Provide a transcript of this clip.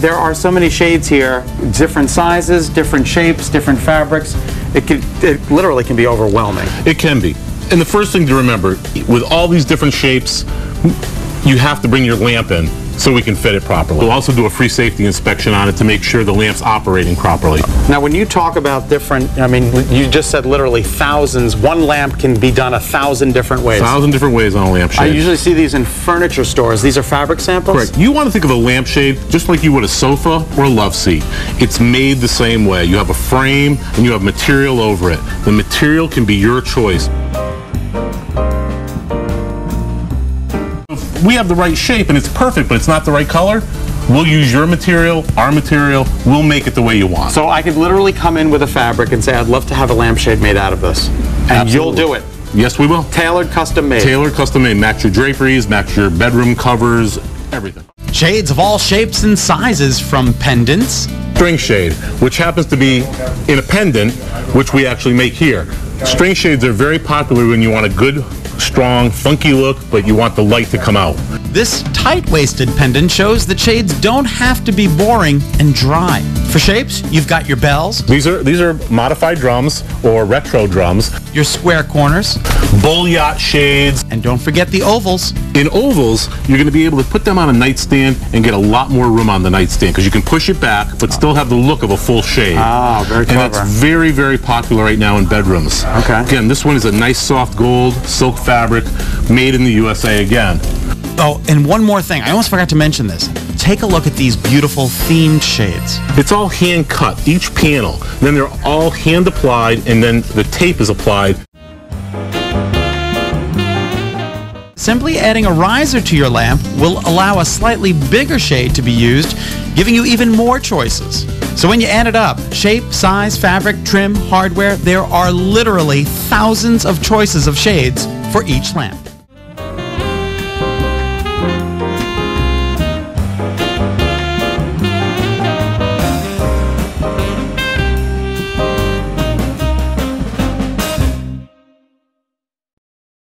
there are so many shades here, different sizes, different shapes, different fabrics. It literally can be overwhelming. It can be. And the first thing to remember, with all these different shapes, you have to bring your lamp in so we can fit it properly. We'll also do a free safety inspection on it to make sure the lamp's operating properly. Now, when you talk about different, I mean, you just said literally thousands. One lamp can be done 1,000 different ways. 1,000 different ways on a lampshade. I usually see these in furniture stores. These are fabric samples? Correct. You want to think of a lampshade just like you would a sofa or a love seat. It's made the same way. You have a frame and you have material over it. The material can be your choice. We have the right shape and it's perfect, but it's not the right color, we'll use your material, our material, we'll make it the way you want. So I could literally come in with a fabric and say, I'd love to have a lampshade made out of this. And Absolutely. You'll do it. Yes, we will. Tailored, custom made. Tailored, custom made. Match your draperies, match your bedroom covers, everything. Shades of all shapes and sizes, from pendants. String shade, which happens to be in a pendant, which we actually make here. String shades are very popular when you want a good, strong, funky look, but you want the light to come out. This tight-waisted pendant shows that shades don't have to be boring and dry. For shapes, you've got your bells. These are modified drums or retro drums. Your square corners. Bowlyacht shades. And don't forget the ovals. In ovals, you're going to be able to put them on a nightstand and get a lot more room on the nightstand because you can push it back but still have the look of a full shade. Ah, very clever. And that's very, very popular right now in bedrooms. Okay. Again, this one is a nice soft gold silk fabric made in the USA again. Oh, and one more thing. I almost forgot to mention this. Take a look at these beautiful themed shades. It's all hand cut, each panel. Then they're all hand applied and then the tape is applied. Simply adding a riser to your lamp will allow a slightly bigger shade to be used, giving you even more choices. So when you add it up, shape, size, fabric, trim, hardware, there are literally thousands of choices of shades for each lamp.